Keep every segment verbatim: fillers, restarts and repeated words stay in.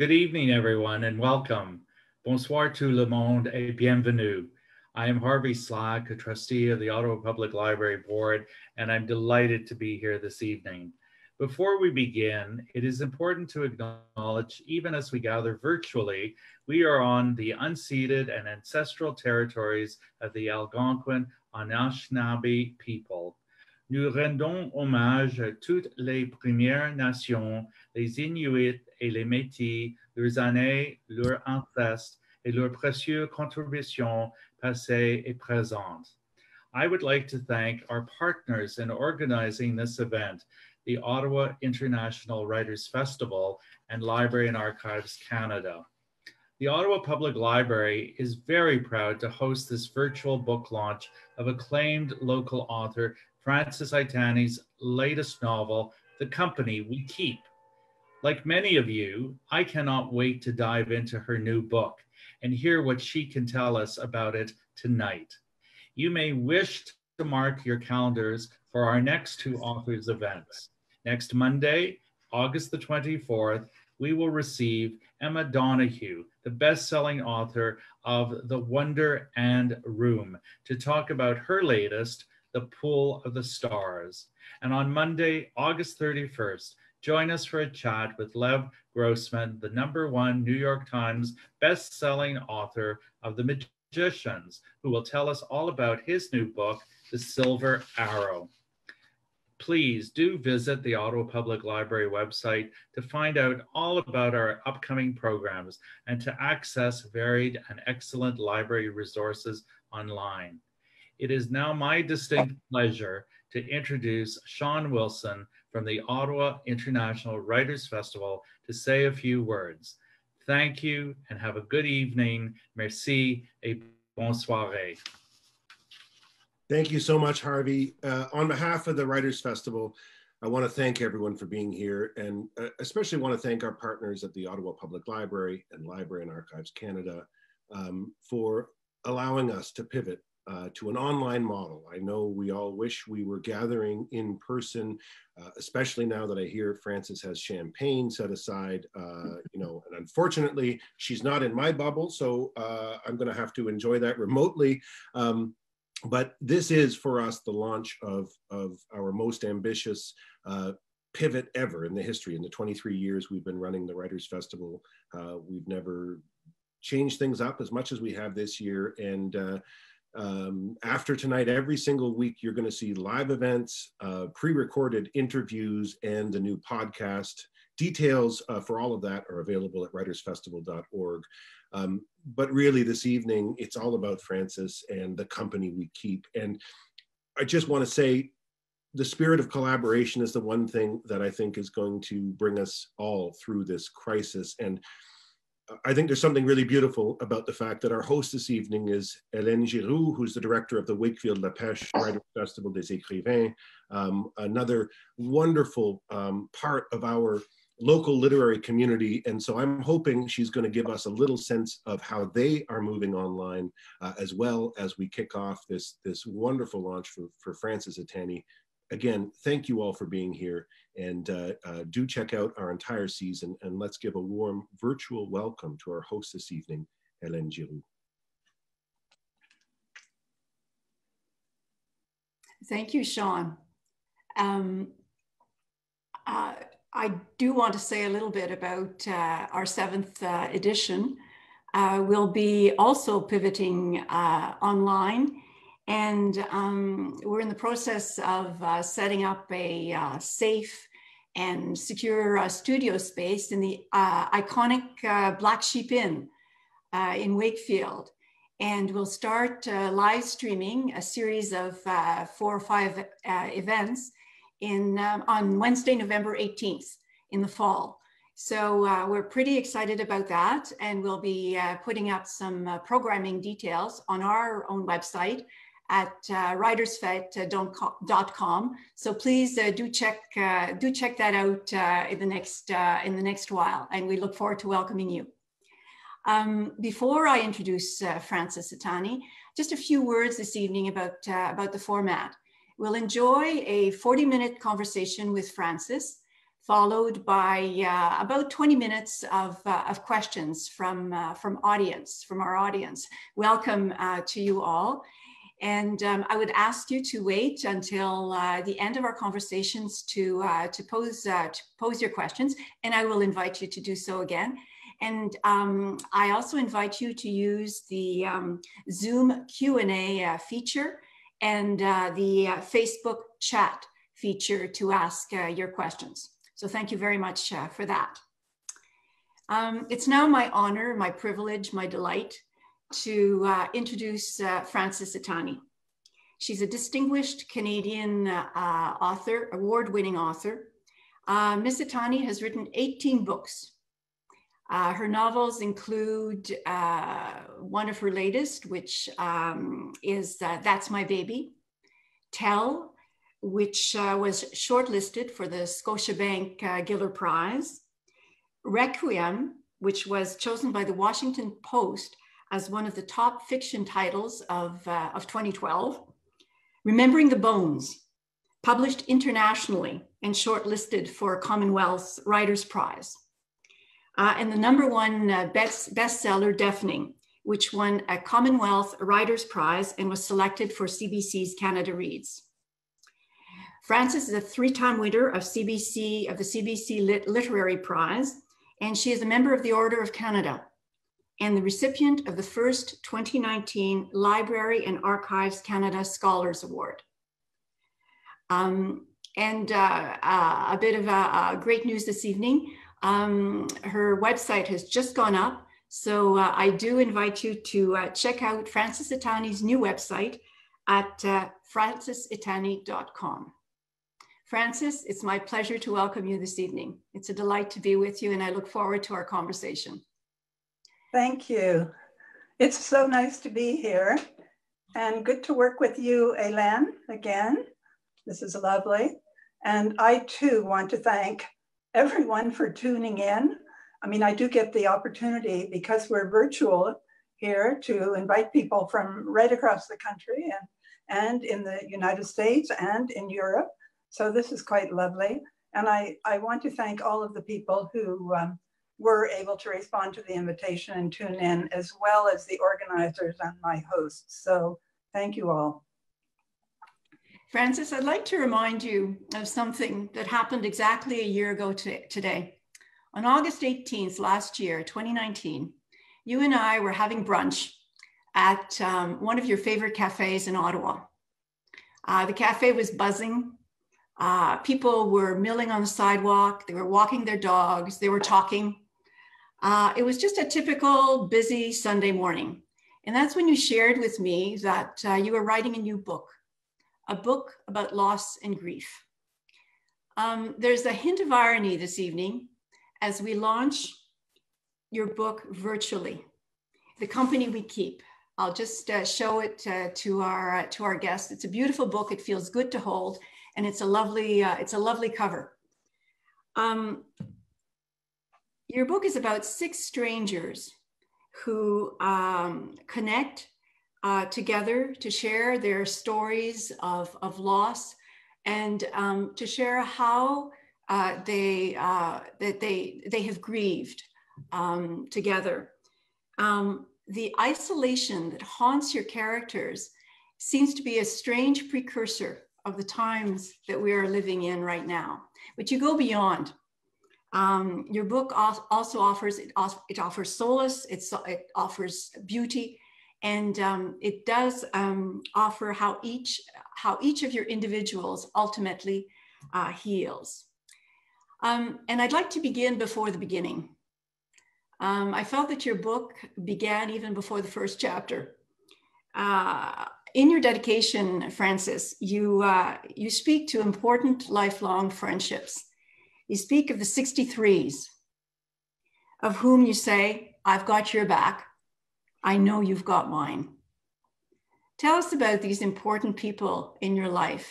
Good evening, everyone, and welcome. Bonsoir tout le monde et bienvenue. I am Harvey Slack, a trustee of the Ottawa Public Library Board, and I'm delighted to be here this evening. Before we begin, it is important to acknowledge, even as we gather virtually, we are on the unceded and ancestral territories of the Algonquin Anishinaabe people. Nous rendons hommage à toutes les Premières Nations, les Inuits et les Métis, leurs aînés, leurs ancêtres, et leurs précieuses contributions passées et présentes. I would like to thank our partners in organizing this event, the Ottawa International Writers' Festival and Library and Archives Canada. The Ottawa Public Library is very proud to host this virtual book launch of acclaimed local author Frances Itani's latest novel, The Company We Keep. Like many of you, I cannot wait to dive into her new book and hear what she can tell us about it tonight. You may wish to mark your calendars for our next two authors' events. Next Monday, August the twenty-fourth, we will receive Emma Donoghue, the best-selling author of The Wonder and Room, to talk about her latest, The Pool of the Stars. And on Monday, August thirty-first, join us for a chat with Lev Grossman, the number one New York Times best-selling author of The Magicians, who will tell us all about his new book, The Silver Arrow. Please do visit the Ottawa Public Library website to find out all about our upcoming programs and to access varied and excellent library resources online. It is now my distinct pleasure to introduce Sean Wilson from the Ottawa International Writers' Festival to say a few words. Thank you and have a good evening. Merci et bonne soirée. Thank you so much, Harvey. Uh, on behalf of the Writers' Festival, I want to thank everyone for being here, and uh, especially want to thank our partners at the Ottawa Public Library and Library and Archives Canada um, for allowing us to pivot Uh, to an online model. I know we all wish we were gathering in person, uh, especially now that I hear Frances has champagne set aside, uh, you know, and unfortunately she's not in my bubble, so uh, I'm gonna have to enjoy that remotely. Um, but this is for us the launch of, of our most ambitious uh, pivot ever in the history. In the twenty-three years we've been running the Writers' Festival, uh, we've never changed things up as much as we have this year. And uh, Um, after tonight, every single week, you're going to see live events, uh, pre-recorded interviews, and the new podcast. Details uh, for all of that are available at writers festival dot org. Um, but really, this evening, it's all about Frances and The Company We Keep. And I just want to say, the spirit of collaboration is the one thing that I think is going to bring us all through this crisis. And I think there's something really beautiful about the fact that our host this evening is Hélène Giroux, who's the director of the Wakefield-Lapeche Writers' Festival des Écrivains, um, another wonderful um, part of our local literary community. And so I'm hoping she's going to give us a little sense of how they are moving online, uh, as well as we kick off this, this wonderful launch for, for Frances Itani. Again, thank you all for being here, and uh, uh, do check out our entire season, and let's give a warm virtual welcome to our host this evening, Hélène Giroux. Thank you, Sean. Um, uh, I do want to say a little bit about uh, our seventh uh, edition. Uh, we'll be also pivoting uh, online. And um, we're in the process of uh, setting up a uh, safe and secure uh, studio space in the uh, iconic uh, Black Sheep Inn uh, in Wakefield. And we'll start uh, live streaming a series of uh, four or five uh, events in, um, on Wednesday, November eighteenth in the fall. So uh, we're pretty excited about that. And we'll be uh, putting up some uh, programming details on our own website at uh, writers fet dot com. So please uh, do check uh, do check that out uh, in the next uh, in the next while, and we look forward to welcoming you. Um, before I introduce uh, Frances Itani, just a few words this evening about uh, about the format. We'll enjoy a forty minute conversation with Frances, followed by uh, about twenty minutes of, uh, of questions from, uh, from audience, from our audience. Welcome uh, to you all. And um, I would ask you to wait until uh, the end of our conversations to, uh, to, pose, uh, to pose your questions, and I will invite you to do so again. And um, I also invite you to use the um, Zoom Q and A uh, feature and uh, the uh, Facebook chat feature to ask uh, your questions. So thank you very much uh, for that. Um, it's now my honor, my privilege, my delight to uh, introduce uh, Frances Itani. She's a distinguished Canadian uh, author, award-winning author. Uh, Miz Itani has written eighteen books. Uh, her novels include uh, one of her latest, which um, is uh, That's My Baby, Tell, which uh, was shortlisted for the Scotiabank uh, Giller Prize, Requiem, which was chosen by the Washington Post as one of the top fiction titles of, uh, of twenty twelve. Remembering the Bones, published internationally and shortlisted for Commonwealth Writers' Prize. Uh, and the number one uh, best, bestseller, Deafening, which won a Commonwealth Writers' Prize and was selected for C B C's Canada Reads. Frances is a three-time winner of, C B C, of the C B C Lit Literary Prize, and she is a member of the Order of Canada and the recipient of the first twenty nineteen Library and Archives Canada Scholars Award. Um, and uh, uh, a bit of uh, uh, great news this evening. Um, her website has just gone up, so uh, I do invite you to uh, check out Frances Itani's new website at uh, frances itani dot com. Frances, it's my pleasure to welcome you this evening. It's a delight to be with you, and I look forward to our conversation. Thank you. It's so nice to be here and good to work with you, Hélène, again. This is lovely. And I too want to thank everyone for tuning in. I mean, I do get the opportunity because we're virtual here to invite people from right across the country and, and in the United States and in Europe. So this is quite lovely. And I, I want to thank all of the people who um, were able to respond to the invitation and tune in, as well as the organizers and my hosts. So thank you all. Frances, I'd like to remind you of something that happened exactly a year ago to today. On August eighteenth last year, twenty nineteen, you and I were having brunch at um, one of your favorite cafes in Ottawa. Uh, the cafe was buzzing. Uh, people were milling on the sidewalk. They were walking their dogs. They were talking. Uh, it was just a typical busy Sunday morning. And that's when you shared with me that uh, you were writing a new book, a book about loss and grief. Um, there's a hint of irony this evening as we launch your book virtually, The Company We Keep. I'll just uh, show it uh, to, our, uh, to our guests. It's a beautiful book. It feels good to hold, and it's a lovely, uh, it's a lovely cover. Um, Your book is about six strangers who um, connect uh, together to share their stories of, of loss and um, to share how uh, they, uh, that they, they have grieved um, together. Um, the isolation that haunts your characters seems to be a strange precursor of the times that we are living in right now. But you go beyond. Um, your book also offers, it, it offers solace, it's, it offers beauty, and um, it does um, offer how each, how each of your individuals ultimately uh, heals. Um, and I'd like to begin before the beginning. Um, I felt that your book began even before the first chapter. Uh, in your dedication, Frances, you, uh, you speak to important lifelong friendships. You speak of the sixty-threes, of whom you say, I've got your back. I know you've got mine. Tell us about these important people in your life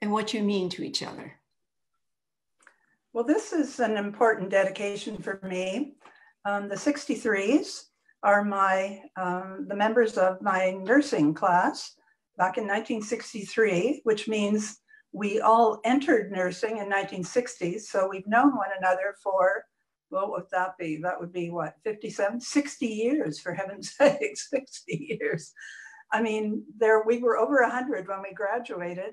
and what you mean to each other. Well, this is an important dedication for me. Um, the sixty-threes are my, um, the members of my nursing class back in nineteen sixty-three, which means We all entered nursing in nineteen sixty, so we've known one another for, what would that be? That would be what, fifty-seven, sixty years, for heaven's sake, sixty years. I mean, there we were over one hundred when we graduated,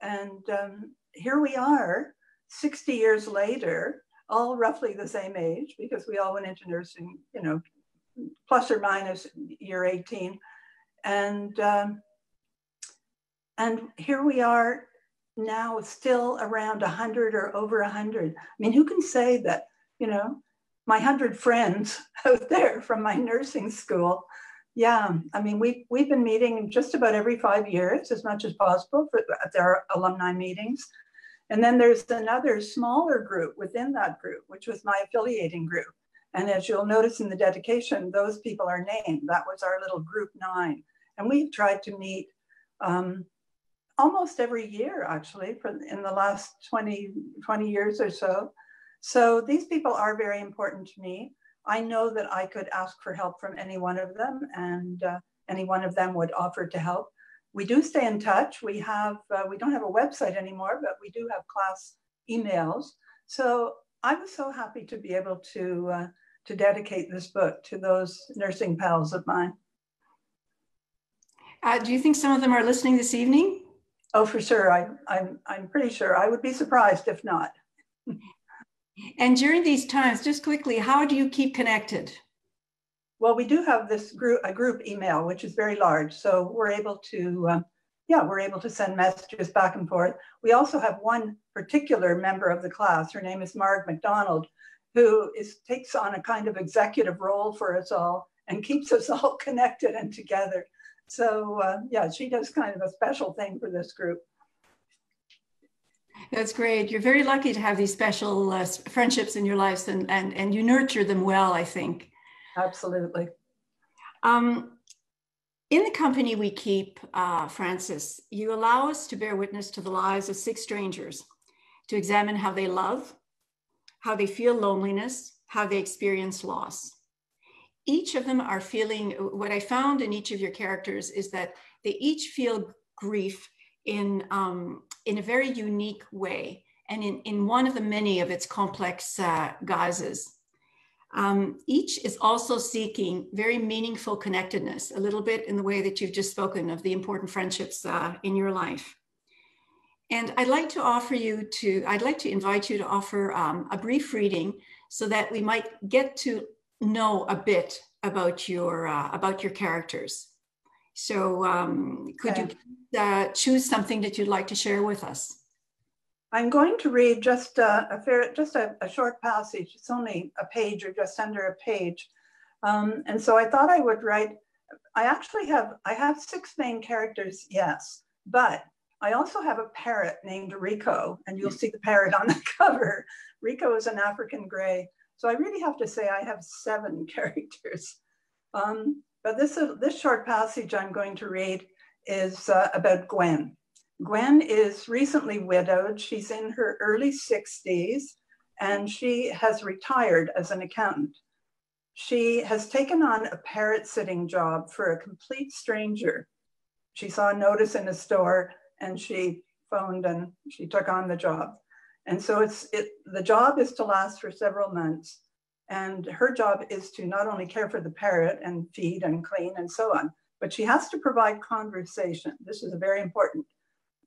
and um, here we are, sixty years later, all roughly the same age, because we all went into nursing, you know, plus or minus year eighteen. And, um, and here we are now, still around one hundred or over one hundred. I mean, who can say that, you know, my one hundred friends out there from my nursing school, yeah, I mean, we, we've been meeting just about every five years, as much as possible, for, at our alumni meetings. And then there's another smaller group within that group, which was my affiliating group. And as you'll notice in the dedication, those people are named. That was our little group nine. And we've tried to meet um, almost every year, actually, for, in the last twenty, twenty years or so. So these people are very important to me. I know that I could ask for help from any one of them, and uh, any one of them would offer to help. We do stay in touch. We have, uh, we don't have a website anymore, but we do have class emails. So I was so happy to be able to, uh, to dedicate this book to those nursing pals of mine. Uh, do you think some of them are listening this evening? Oh, for sure. I, I'm, I'm pretty sure. I would be surprised if not. And during these times, just quickly, how do you keep connected? Well, we do have this group, a group email, which is very large. So we're able to, um, yeah, we're able to send messages back and forth. We also have one particular member of the class. Her name is Marg McDonald, who is, takes on a kind of executive role for us all and keeps us all connected and together. So uh, yeah, she does kind of a special thing for this group. That's great. You're very lucky to have these special uh, friendships in your lives, and, and, and you nurture them well, I think. Absolutely. Um, in The Company We Keep, uh, Frances, you allow us to bear witness to the lives of six strangers, to examine how they love, how they feel loneliness, how they experience loss. Each of them are feeling, what I found in each of your characters is that they each feel grief in, um, in a very unique way, and in, in one of the many of its complex uh, guises. Um, each is also seeking very meaningful connectedness, a little bit in the way that you've just spoken of the important friendships uh, in your life. And I'd like to offer you to, I'd like to invite you to offer um, a brief reading so that we might get to know a bit about your, uh, about your characters. So um, could okay. you uh, choose something that you'd like to share with us? I'm going to read just uh, a fair, just a, a short passage. It's only a page or just under a page, um, and so I thought I would write. I actually have I have six main characters, yes, but I also have a parrot named Rico, and you'll see the parrot on the cover. Rico is an African gray, so I really have to say I have seven characters. Um, but this uh, this short passage I'm going to read is uh, about Gwen. Gwen is recently widowed. She's in her early sixties, and she has retired as an accountant. She has taken on a parrot sitting job for a complete stranger. She saw a notice in a store, and she phoned and she took on the job. And so it's it, the job is to last for several months. And her job is to not only care for the parrot and feed and clean and so on, but she has to provide conversation. This is a very important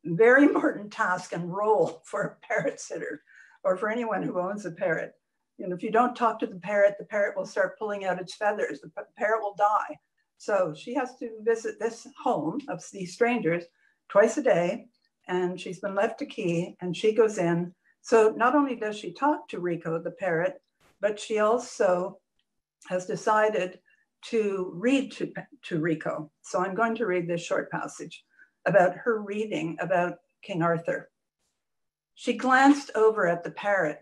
Very important task and role for a parrot sitter, or for anyone who owns a parrot. You know, if you don't talk to the parrot, the parrot will start pulling out its feathers. The parrot will die. So she has to visit this home of these strangers twice a day, and she's been left a key, and she goes in. So not only does she talk to Rico, the parrot, but she also has decided to read to, to Rico. So I'm going to read this short passage about her reading about King Arthur. She glanced over at the parrot.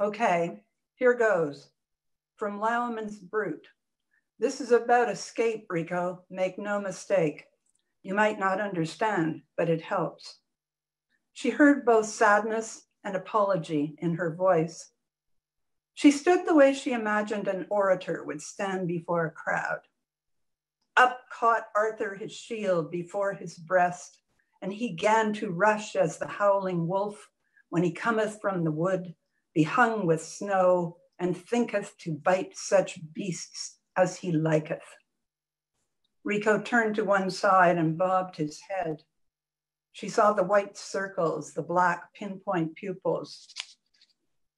Okay, here goes. From Lauman's Brute. This is about escape, Rico, make no mistake. You might not understand, but it helps. She heard both sadness and apology in her voice. She stood the way she imagined an orator would stand before a crowd. Up caught Arthur his shield before his breast, and he gan to rush as the howling wolf when he cometh from the wood, behung with snow, and thinketh to bite such beasts as he liketh. Rico turned to one side and bobbed his head. She saw the white circles, the black pinpoint pupils.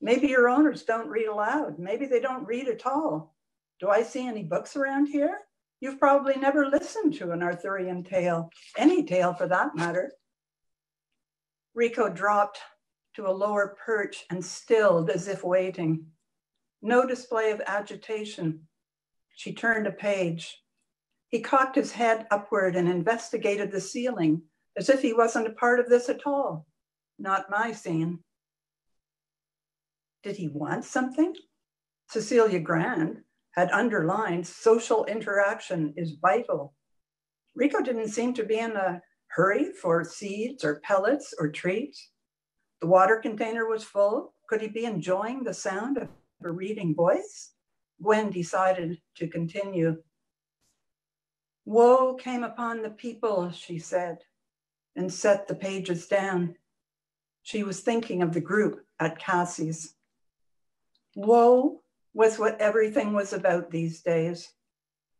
Maybe your owners don't read aloud. Maybe they don't read at all. Do I see any books around here? You've probably never listened to an Arthurian tale, any tale for that matter. Rico dropped to a lower perch and stilled as if waiting. No display of agitation. She turned a page. He cocked his head upward and investigated the ceiling as if he wasn't a part of this at all. Not my scene. Did he want something? Cecilia Grand had underlined social interaction is vital. Rico didn't seem to be in a hurry for seeds or pellets or treats. The water container was full. Could he be enjoying the sound of her reading voice? Gwen decided to continue. Woe came upon the people, she said, and set the pages down. She was thinking of the group at Cassie's. Woe was what everything was about these days.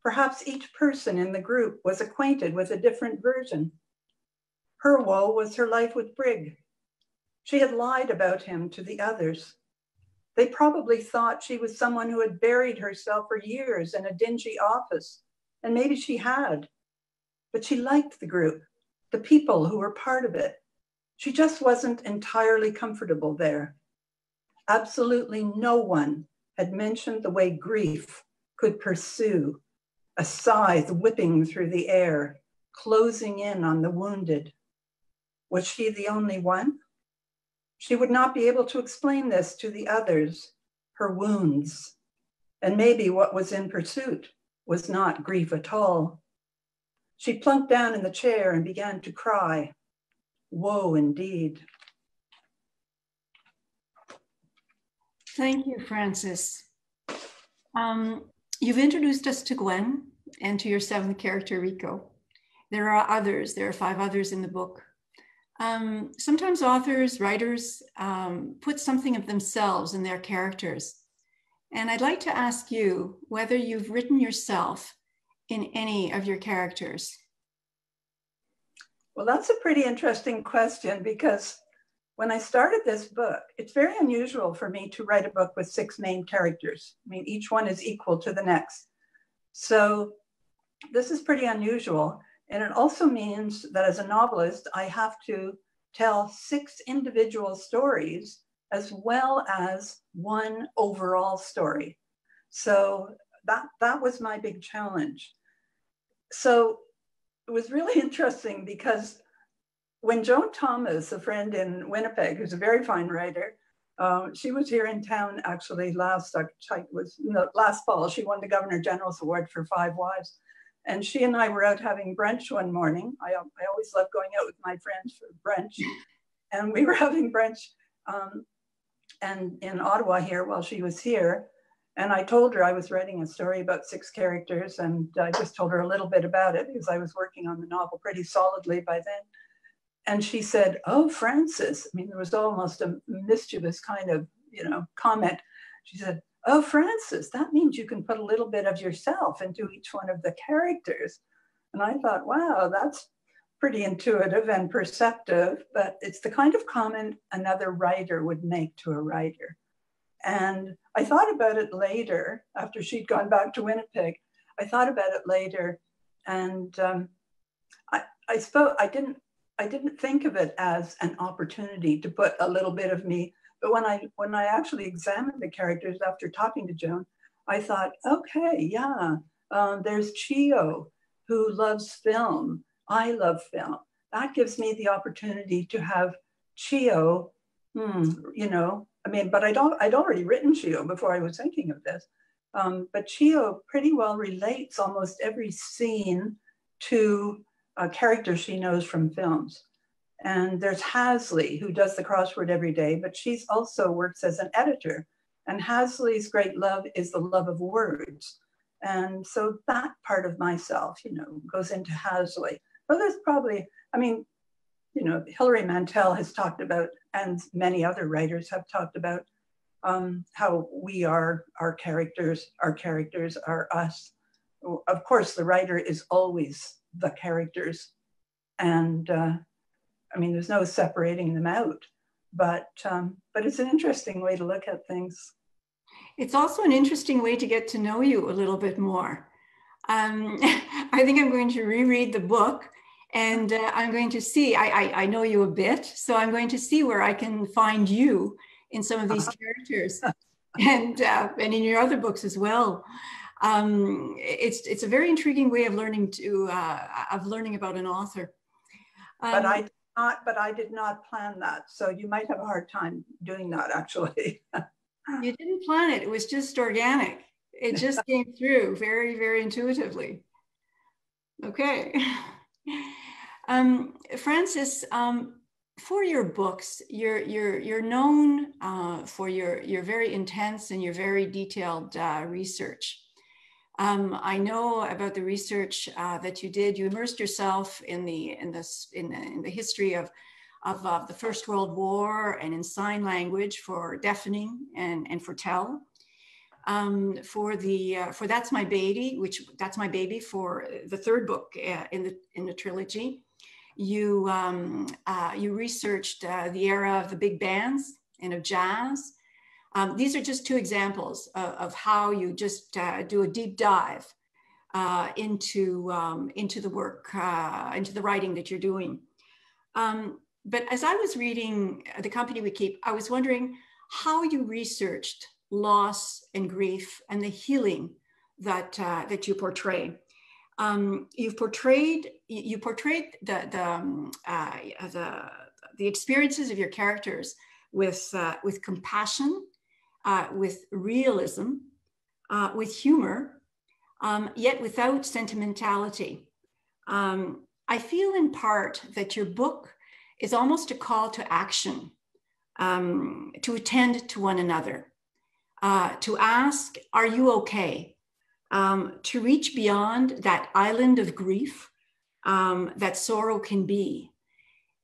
Perhaps each person in the group was acquainted with a different version. Her woe was her life with Brig. She had lied about him to the others. They probably thought she was someone who had buried herself for years in a dingy office, and maybe she had. But she liked the group, the people who were part of it. She just wasn't entirely comfortable there. Absolutely no one had mentioned the way grief could pursue, a scythe whipping through the air, closing in on the wounded. Was she the only one? She would not be able to explain this to the others, her wounds, and maybe what was in pursuit was not grief at all. She plunked down in the chair and began to cry. Woe indeed. Thank you, Frances. Um, you've introduced us to Gwen and to your seventh character, Rico. There are others, there are five others in the book. Um, sometimes authors, writers, um, put something of themselves in their characters. And I'd like to ask you whether you've written yourself in any of your characters. Well, that's a pretty interesting question, because when I started this book, it's very unusual for me to write a book with six main characters. I mean, each one is equal to the next. So this is pretty unusual. And it also means that as a novelist, I have to tell six individual stories as well as one overall story. So that, that was my big challenge. So it was really interesting, because when Joan Thomas, a friend in Winnipeg, who's a very fine writer, um, she was here in town actually last, was, no, last fall. She won the Governor General's Award for Five Wives. And she and I were out having brunch one morning. I, I always love going out with my friends for brunch. And we were having brunch um, and in Ottawa here while she was here. And I told her I was writing a story about six characters, and I just told her a little bit about it because I was working on the novel pretty solidly by then. And she said, oh, Frances, I mean, there was almost a mischievous kind of, you know, comment. She said, oh, Frances, that means you can put a little bit of yourself into each one of the characters. And I thought, wow, that's pretty intuitive and perceptive, but it's the kind of comment another writer would make to a writer. And I thought about it later, after she'd gone back to Winnipeg, I thought about it later. And um, I, I suppose I didn't, I didn't think of it as an opportunity to put a little bit of me. But when I, when I actually examined the characters after talking to Joan, I thought, okay, yeah, um, there's Chiyo, who loves film. I love film. That gives me the opportunity to have Chiyo, hmm, you know, I mean, but I don't, I'd already written Chiyo before I was thinking of this. Um, but Chiyo pretty well relates almost every scene to a character she knows from films. And there's Hazzley, who does the crossword every day, but she's also works as an editor. And Hazzley's great love is the love of words. And so that part of myself, you know, goes into Hazzley. But there's probably, I mean, you know, Hilary Mantel has talked about, and many other writers have talked about, um, how we are our characters, our characters are us. Of course, the writer is always the characters. And uh, I mean, there's no separating them out, but, um, but it's an interesting way to look at things. It's also an interesting way to get to know you a little bit more. Um, I think I'm going to reread the book, and uh, I'm going to see, I, I, I know you a bit, so I'm going to see where I can find you in some of these characters and, uh, and in your other books as well. Um, it's, it's a very intriguing way of learning to, uh, of learning about an author. Um, but I did not, but I did not plan that. So you might have a hard time doing that, actually. You didn't plan it. It was just organic. It just came through very, very intuitively. Okay. Um, Frances, um, for your books, you're, you're, you're known uh, for your, your very intense and your very detailed uh, research. Um, I know about the research uh, that you did. You immersed yourself in the, in the, in the, in the history of Of, of the First World War and in sign language for Deafening and, and for Tell, um, for the uh, for That's My Baby, which That's My Baby for the third book uh, in the in the trilogy. You um, uh, you researched uh, the era of the big bands and of jazz. Um, these are just two examples of, of how you just uh, do a deep dive uh, into um, into the work uh, into the writing that you're doing. Um, But as I was reading The Company We Keep, I was wondering how you researched loss and grief and the healing that uh, that you portray. Um, you've portrayed you portrayed the the, um, uh, the the experiences of your characters with uh, with compassion, uh, with realism, uh, with humor, um, yet without sentimentality. Um, I feel in part that your book is almost a call to action, um, to attend to one another, uh, to ask, are you okay? Um, to reach beyond that island of grief um, that sorrow can be.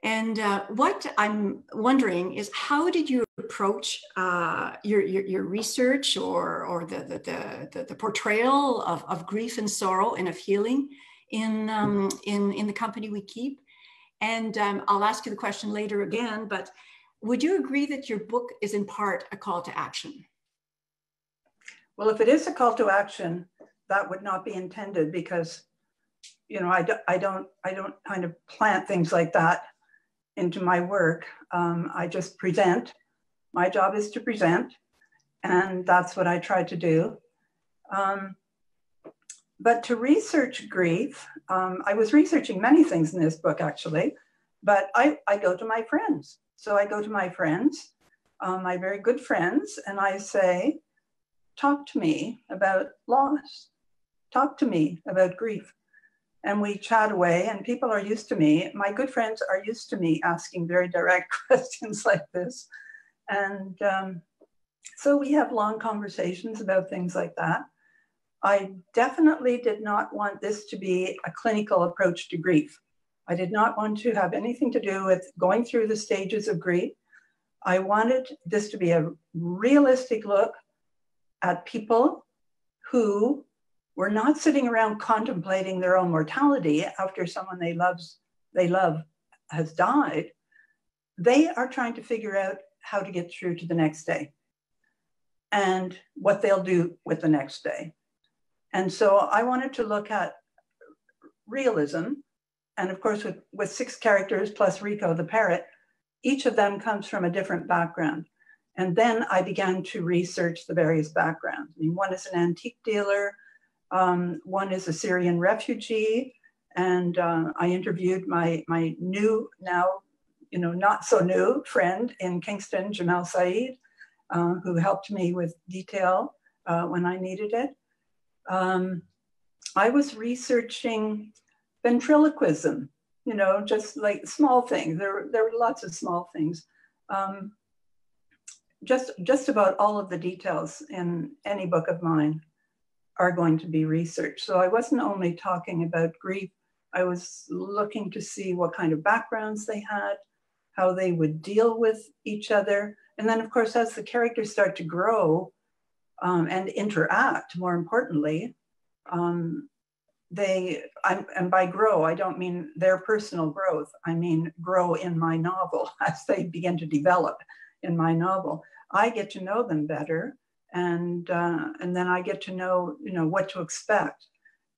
And uh, what I'm wondering is, how did you approach uh, your, your, your research or, or the, the, the, the portrayal of, of grief and sorrow and of healing in, um, in, in The Company We Keep? And um, I'll ask you the question later again, but would you agree that your book is in part a call to action? Well, if it is a call to action, that would not be intended, because, you know, I, do, I don't I don't kind of plant things like that into my work. Um, I just present. My job is to present, and that's what I try to do. Um, But to research grief, um, I was researching many things in this book, actually, but I, I go to my friends. So I go to my friends, um, my very good friends, and I say, talk to me about loss, talk to me about grief. And we chat away, and people are used to me. My good friends are used to me asking very direct questions like this. And um, so we have long conversations about things like that. I definitely did not want this to be a clinical approach to grief. I did not want to have anything to do with going through the stages of grief. I wanted this to be a realistic look at people who were not sitting around contemplating their own mortality after someone they loves, they love has died. They are trying to figure out how to get through to the next day and what they'll do with the next day. And so I wanted to look at realism. And of course, with, with six characters plus Rico the parrot, each of them comes from a different background. And then I began to research the various backgrounds. I mean, one is an antique dealer, um, one is a Syrian refugee. And uh, I interviewed my, my new, now, you know, not so new friend in Kingston, Jamal Saeed, uh, who helped me with detail uh, when I needed it. Um, I was researching ventriloquism, you know, just like small things. There, there were lots of small things. Um, just, just about all of the details in any book of mine are going to be researched. So I wasn't only talking about grief, I was looking to see what kind of backgrounds they had, how they would deal with each other. And then of course, as the characters start to grow um, and interact, more importantly, um, they, I'm, and by grow, I don't mean their personal growth. I mean, grow in my novel as they begin to develop in my novel. I get to know them better. And, uh, and then I get to know, you know, what to expect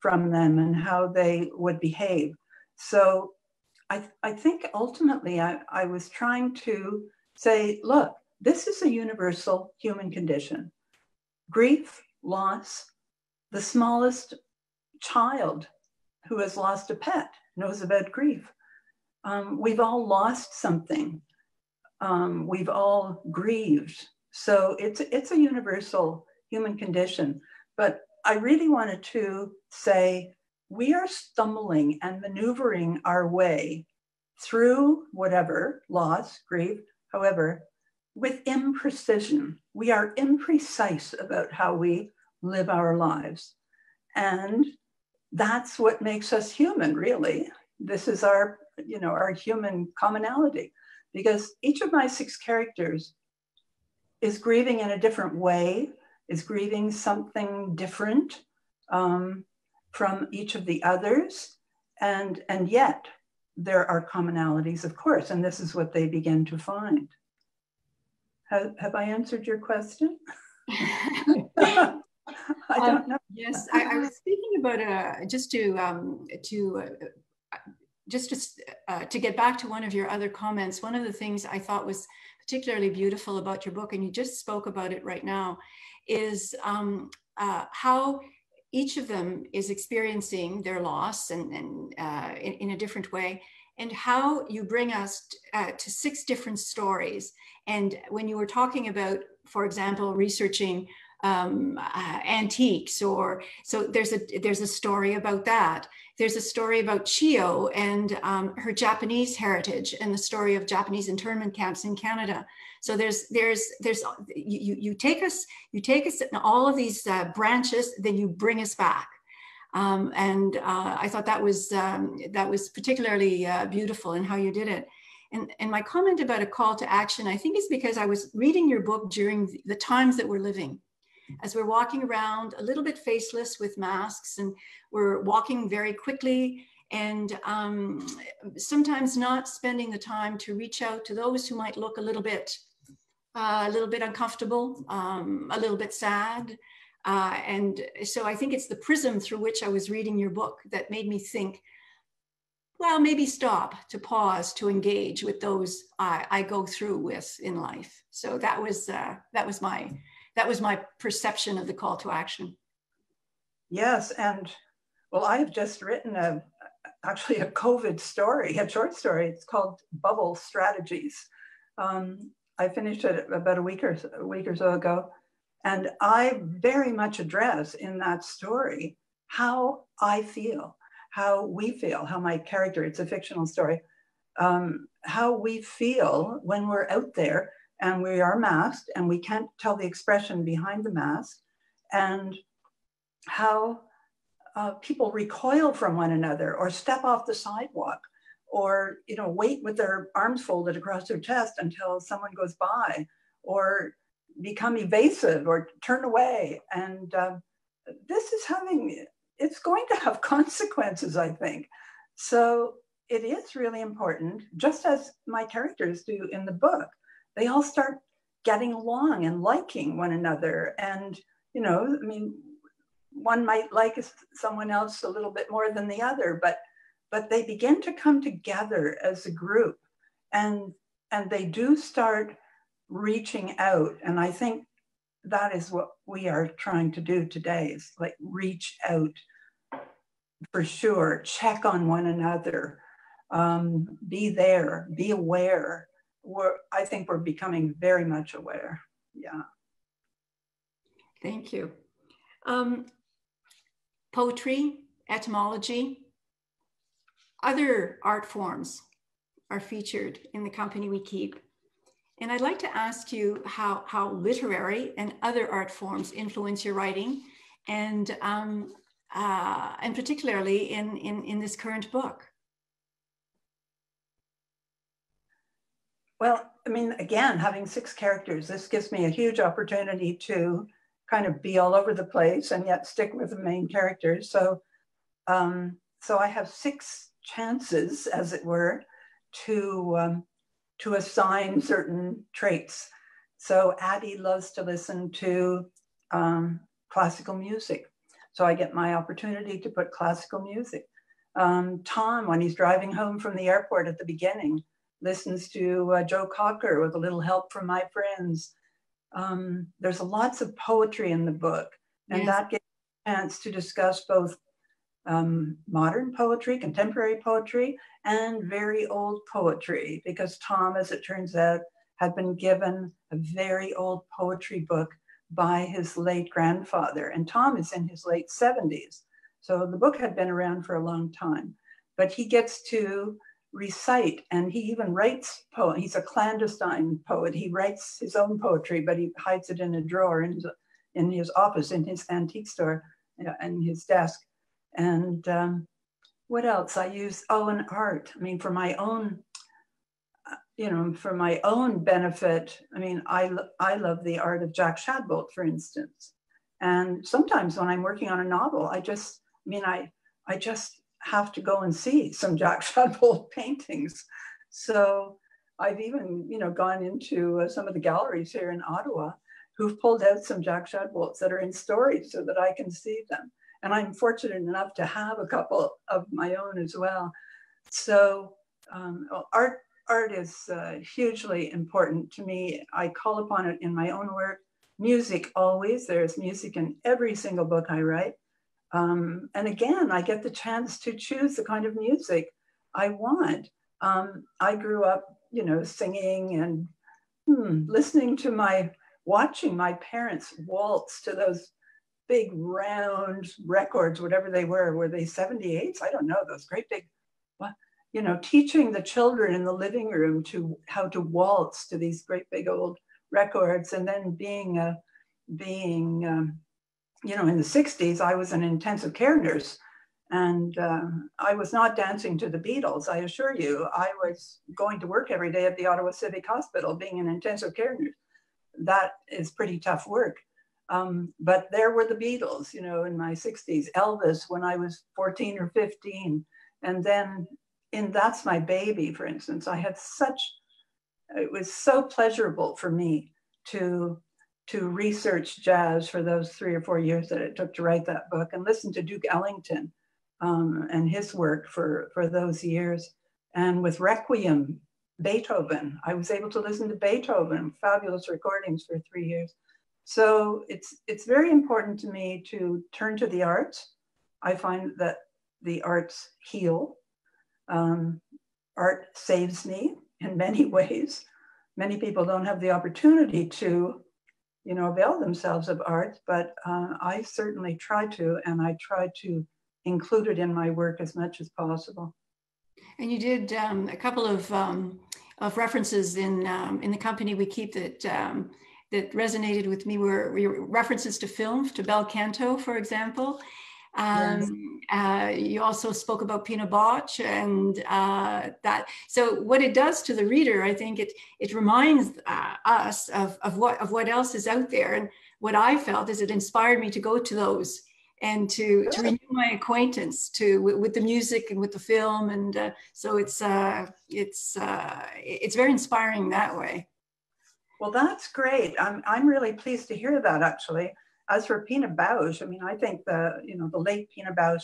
from them and how they would behave. So I, th I think ultimately I, I was trying to say, look, this is a universal human condition. Grief, loss, the smallest child who has lost a pet knows about grief. Um, we've all lost something. Um, we've all grieved. So it's, it's a universal human condition. But I really wanted to say, we are stumbling and maneuvering our way through whatever, loss, grief, however, with imprecision. We are imprecise about how we live our lives. And that's what makes us human, really. This is our, you know, our human commonality, because each of my six characters is grieving in a different way, is grieving something different um, from each of the others. And, and yet there are commonalities, of course, and this is what they begin to find. Have, have I answered your question? I don't um, know. Yes, I, I was thinking about uh, just to um, to uh, just to, uh, to get back to one of your other comments. One of the things I thought was particularly beautiful about your book, and you just spoke about it right now, is um, uh, how each of them is experiencing their loss and, and uh, in, in a different way, and how you bring us uh, to six different stories. And when you were talking about, for example, researching um uh, antiques, or so there's a there's a story about that, there's a story about Chiyo and um her Japanese heritage and the story of Japanese internment camps in Canada. So there's there's there's you you take us you take us in all of these uh, branches, then you bring us back, um and uh I thought that was um that was particularly uh, beautiful in how you did it. And, and my comment about a call to action, I think, is because I was reading your book during the, the times that we're living. As we're walking around a little bit faceless with masks, and we're walking very quickly, and um, sometimes not spending the time to reach out to those who might look a little bit, uh, a little bit uncomfortable, um, a little bit sad. Uh, and so I think it's the prism through which I was reading your book that made me think, well, maybe stop to pause, to engage with those I, I go through with in life. So that was, uh, that was my... That was my perception of the call to action. Yes, and well, I've just written a, actually a COVID story, a short story. It's called Bubble Strategies. Um, I finished it about a week or a week or so ago, and I very much address in that story how I feel, how we feel, how my character, it's a fictional story, um, how we feel when we're out there and we are masked and we can't tell the expression behind the mask, and how uh, people recoil from one another or step off the sidewalk, or, you know, wait with their arms folded across their chest until someone goes by, or become evasive or turn away. And uh, this is having, it's going to have consequences, I think. So it is really important, just as my characters do in the book. They all start getting along and liking one another. And, you know, I mean, one might like someone else a little bit more than the other, but, but they begin to come together as a group, and, and they do start reaching out. And I think that is what we are trying to do today, is like reach out for sure, check on one another, um, be there, be aware. We're, I think we're becoming very much aware. Yeah. Thank you. Um, poetry, etymology, other art forms are featured in The Company We Keep. And I'd like to ask you how, how literary and other art forms influence your writing, and um, uh, and particularly in, in, in this current book? Well, I mean, again, having six characters, this gives me a huge opportunity to kind of be all over the place and yet stick with the main characters. So, um, so I have six chances, as it were, to, um, to assign certain traits. So Addie loves to listen to um, classical music. So I get my opportunity to put classical music. Um, Tom, when he's driving home from the airport at the beginning, listens to uh, Joe Cocker with a little help from my friends. Um, there's lots of poetry in the book, and yes. that gives me a chance to discuss both um, modern poetry, contemporary poetry, and very old poetry, because Tom, as it turns out, had been given a very old poetry book by his late grandfather. And Tom is in his late seventies. So the book had been around for a long time, but he gets to recite, and he even writes poems. He's a clandestine poet. He writes his own poetry, but he hides it in a drawer in his, in his office, in his antique store, and his desk. And um, what else? I use, oh, and art. I mean, for my own, you know, for my own benefit, I mean, I, I love the art of Jack Shadbolt, for instance. And sometimes when I'm working on a novel, I just, I mean, I, I just have to go and see some Jack Shadbolt paintings. So I've even, you know, gone into uh, some of the galleries here in Ottawa who've pulled out some Jack Shadbolts that are in storage so that I can see them. And I'm fortunate enough to have a couple of my own as well. So um, art, art is uh, hugely important to me. I call upon it in my own work. Music always, there's music in every single book I write. Um, and again, I get the chance to choose the kind of music I want. Um, I grew up, you know, singing and hmm, listening to my, watching my parents waltz to those big round records, whatever they were. Were they seventy-eights? I don't know, those great big, what? You know, teaching the children in the living room to how to waltz to these great big old records, and then being a, being, um, you know, in the sixties, I was an intensive care nurse, and uh, I was not dancing to the Beatles. I assure you, I was going to work every day at the Ottawa Civic Hospital, being an intensive care nurse. That is pretty tough work. Um, but there were the Beatles, you know, in my sixties. Elvis, when I was fourteen or fifteen, and then. In That's My Baby, for instance, I had such, it was so pleasurable for me to, to research jazz for those three or four years that it took to write that book, and listen to Duke Ellington um, and his work for, for those years. And with Requiem, Beethoven, I was able to listen to Beethoven, fabulous recordings for three years. So it's, it's very important to me to turn to the arts. I find that the arts heal. Um, art saves me in many ways. Many people don't have the opportunity to, you know, avail themselves of art, but uh, I certainly try to, and I try to include it in my work as much as possible. And you did um, a couple of um, of references in um, in The Company We Keep that um, that resonated with me. Were, were references to film, to bel canto, for example. Um, yes. uh, you also spoke about Pina Bausch and uh, that. So what it does to the reader, I think it it reminds uh, us of, of what of what else is out there. And what I felt is it inspired me to go to those and to, sure. to renew my acquaintance to with, with the music and with the film. And uh, so it's uh, it's uh, it's very inspiring that way. Well, that's great. I'm I'm really pleased to hear that, actually. As for Pina Bausch, I mean, I think the, you know, the late Pina Bausch,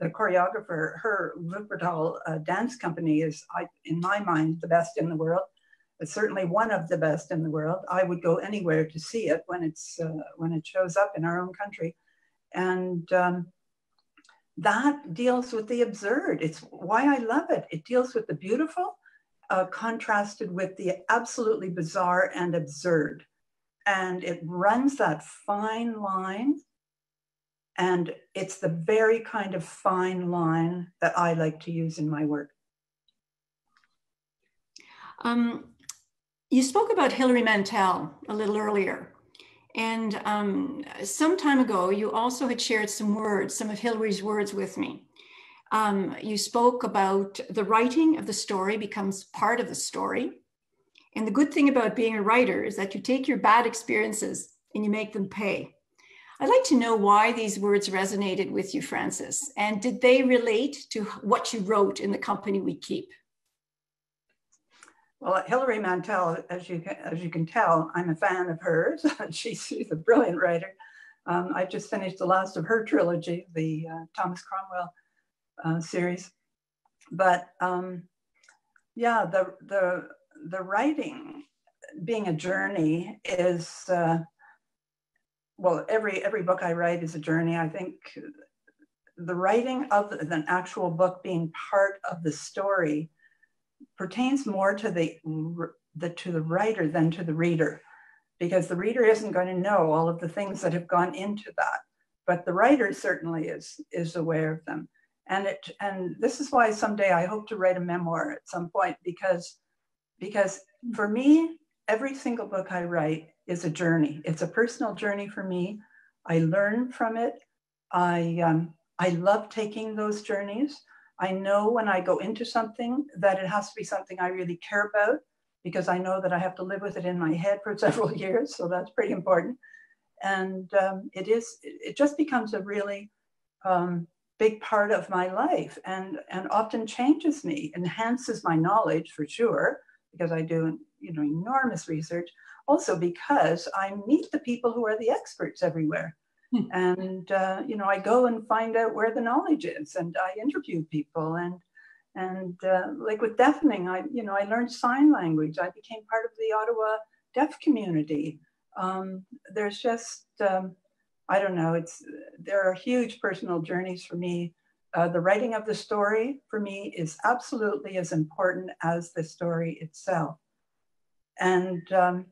the choreographer, her Wuppertal uh, dance company is, I, in my mind, the best in the world. It's certainly one of the best in the world. I would go anywhere to see it when it's uh, when it shows up in our own country. And um, that deals with the absurd. It's why I love it. It deals with the beautiful uh, contrasted with the absolutely bizarre and absurd. And it runs that fine line, and it's the very kind of fine line that I like to use in my work. Um, you spoke about Hilary Mantel a little earlier, And um, some time ago, you also had shared some words, some of Hilary's words with me. Um, you spoke about the writing of the story becomes part of the story. And the good thing about being a writer is that you take your bad experiences and you make them pay. I'd like to know why these words resonated with you, Frances, and did they relate to what you wrote in The Company We Keep? Well, Hilary Mantel, as you, as you can tell, I'm a fan of hers. she, she's a brilliant writer. Um, I just finished the last of her trilogy, the uh, Thomas Cromwell uh, series. But um, yeah, the, the, the writing being a journey is, uh, well, every, every book I write is a journey. I think the writing of an actual book being part of the story pertains more to the, the to the writer than to the reader, because the reader isn't going to know all of the things that have gone into that, but the writer certainly is is aware of them. And it and this is why someday I hope to write a memoir at some point, because because for me, every single book I write is a journey. It's a personal journey for me. I learn from it. I um, I love taking those journeys. I know when I go into something that it has to be something I really care about, because I know that I have to live with it in my head for several years. So that's pretty important. And um, it is, it just becomes a really um, big part of my life, and, and often changes me, enhances my knowledge for sure, because I do, you know, enormous research. Also because I meet the people who are the experts everywhere. And, uh, you know, I go and find out where the knowledge is, and I interview people, and, and uh, like with Deafening, I, you know, I learned sign language. I became part of the Ottawa deaf community. Um, there's just, um, I don't know, it's, there are huge personal journeys for me. Uh, the writing of the story for me is absolutely as important as the story itself. And, um,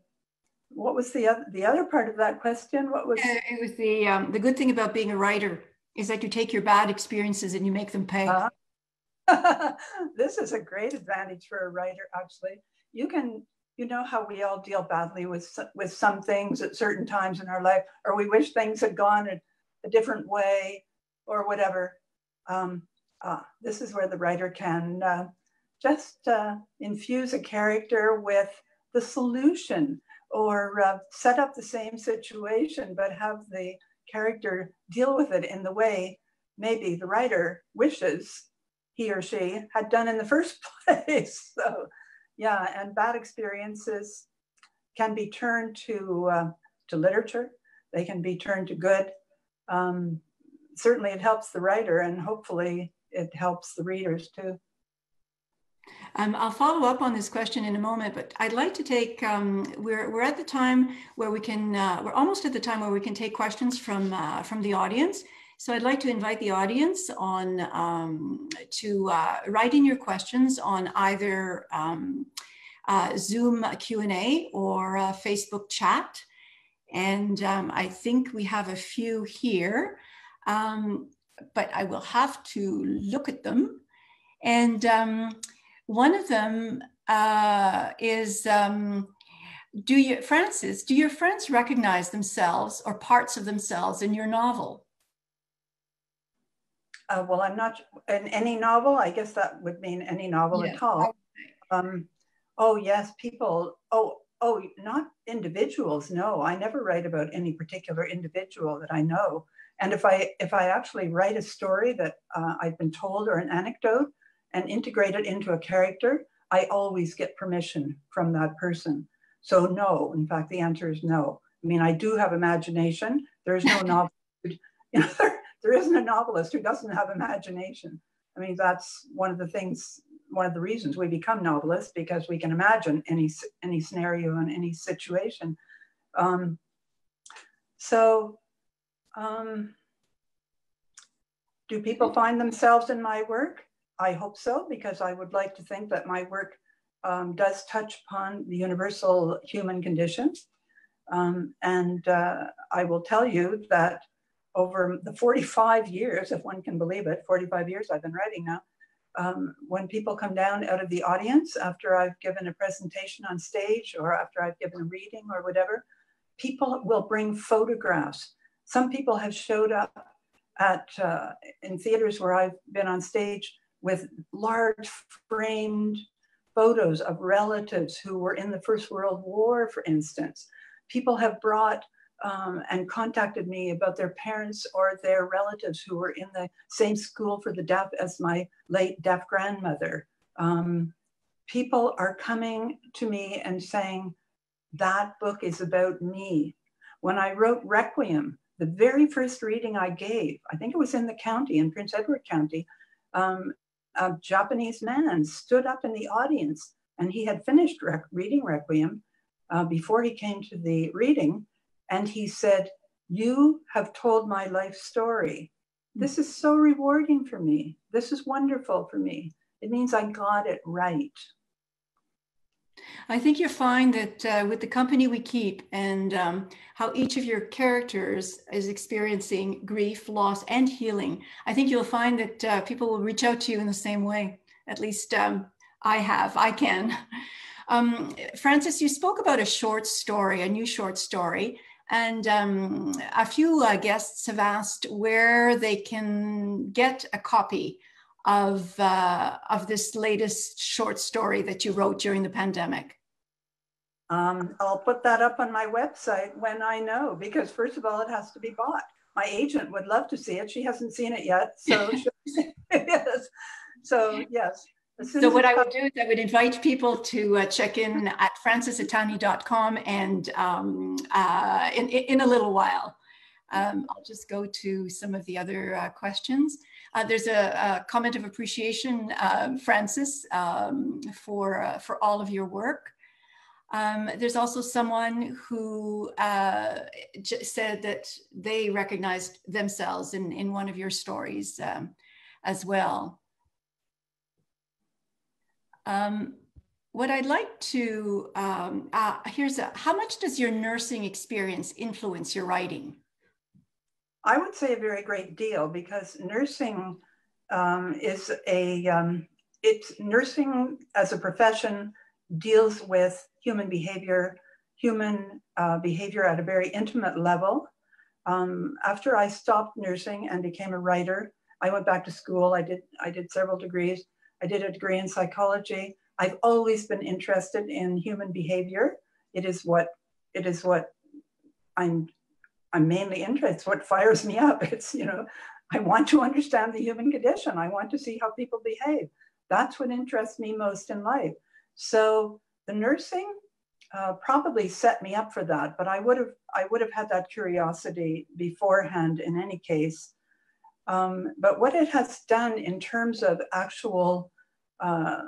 what was the other, the other part of that question? What was yeah, it was the um, the good thing about being a writer is that you take your bad experiences and you make them pay. Uh-huh. This is a great advantage for a writer, actually. You can, you know how we all deal badly with, with some things at certain times in our life, or we wish things had gone a, a different way or whatever. Um, ah, this is where the writer can uh, just uh, infuse a character with the solution, or uh, set up the same situation, but have the character deal with it in the way maybe the writer wishes he or she had done in the first place. So yeah, and bad experiences can be turned to, uh, to literature. They can be turned to good. Um, certainly it helps the writer, and hopefully it helps the readers too. Um, I'll follow up on this question in a moment, but I'd like to take, um, we're, we're at the time where we can, uh, we're almost at the time where we can take questions from, uh, from the audience. So I'd like to invite the audience on um, to uh, write in your questions on either um, uh, Zoom Q and A or uh, Facebook chat. And um, I think we have a few here, um, but I will have to look at them. And um, one of them uh, is, um, do you, Frances, do your friends recognize themselves or parts of themselves in your novel? Uh, well, I'm not, in any novel, I guess that would mean any novel yeah. at all. Um, oh yes, people, oh, oh, not individuals, no. I never write about any particular individual that I know. And if I, if I actually write a story that uh, I've been told, or an anecdote, and integrate it into a character, I always get permission from that person. So no, in fact, the answer is no. I mean, I do have imagination. There is no novel, you know, there, there isn't a novelist who doesn't have imagination. I mean, that's one of the things, one of the reasons we become novelists, because we can imagine any, any scenario and any situation. Um, so, um, do people find themselves in my work? I hope so, because I would like to think that my work um, does touch upon the universal human condition. Um, and uh, I will tell you that over the forty-five years, if one can believe it, forty-five years I've been writing now, um, when people come down out of the audience after I've given a presentation on stage, or after I've given a reading or whatever, people will bring photographs. Some people have showed up at uh, in theaters where I've been on stage with large framed photos of relatives who were in the First World War, for instance. People have brought um, and contacted me about their parents or their relatives who were in the same school for the deaf as my late deaf grandmother. Um, people are coming to me and saying, that book is about me. When I wrote Requiem, the very first reading I gave, I think it was in the county, in Prince Edward County, um, a Japanese man stood up in the audience, and he had finished rec reading Requiem uh, before he came to the reading. And he said, you have told my life story. This is so rewarding for me. This is wonderful for me. It means I got it right. I think you find that uh, with the company we keep and um, how each of your characters is experiencing grief, loss, and healing, I think you'll find that uh, people will reach out to you in the same way. At least um, I have, I can. Um, Frances, you spoke about a short story, a new short story, and um, a few uh, guests have asked where they can get a copy of uh, of this latest short story that you wrote during the pandemic? Um, I'll put that up on my website when I know, because first of all, it has to be bought. My agent would love to see it. She hasn't seen it yet, so yes. So yes. So what I would do is I would invite people to uh, check in at frances itani dot com and um, uh, in, in a little while. Um, I'll just go to some of the other uh, questions. Uh, there's a, a comment of appreciation, uh, Frances, um, for, uh, for all of your work. Um, there's also someone who uh, j said that they recognized themselves in, in one of your stories um, as well. Um, what I'd like to, um, uh, here's a, how much does your nursing experience influence your writing? I would say a very great deal, because nursing um, is a, um, it's nursing as a profession deals with human behavior, human uh, behavior at a very intimate level. Um, after I stopped nursing and became a writer, I went back to school. I did, I did several degrees. I did a degree in psychology. I've always been interested in human behavior. It is what, it is what I'm, I'm mainly interested, it's what fires me up. It's, you know, I want to understand the human condition. I want to see how people behave. That's what interests me most in life. So the nursing uh, probably set me up for that, but I would have, I would have had that curiosity beforehand in any case. Um, but what it has done in terms of actual uh,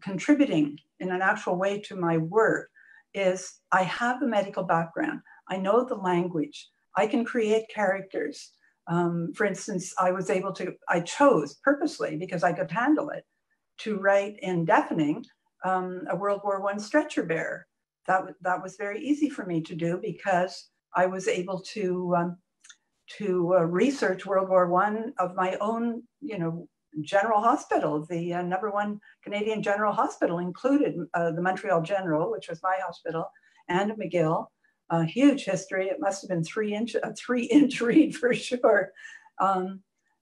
contributing in an actual way to my work is I have a medical background. I know the language. I can create characters. Um, for instance, I was able to, I chose purposely because I could handle it to write in Deafening um, a World War One stretcher bearer. That, that was very easy for me to do because I was able to, um, to uh, research World War One of my own, you know, General Hospital. The uh, number one Canadian General Hospital included uh, the Montreal General, which was my hospital, and McGill. A huge history. It must have been three inch, a three inch read for sure. Um,